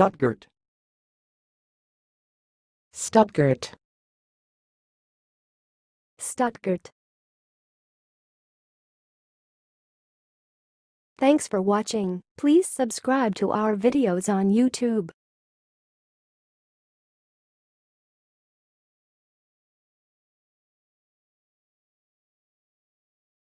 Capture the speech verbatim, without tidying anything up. Stuttgart. Stuttgart. Stuttgart. Thanks for watching. Please subscribe to our videos on YouTube.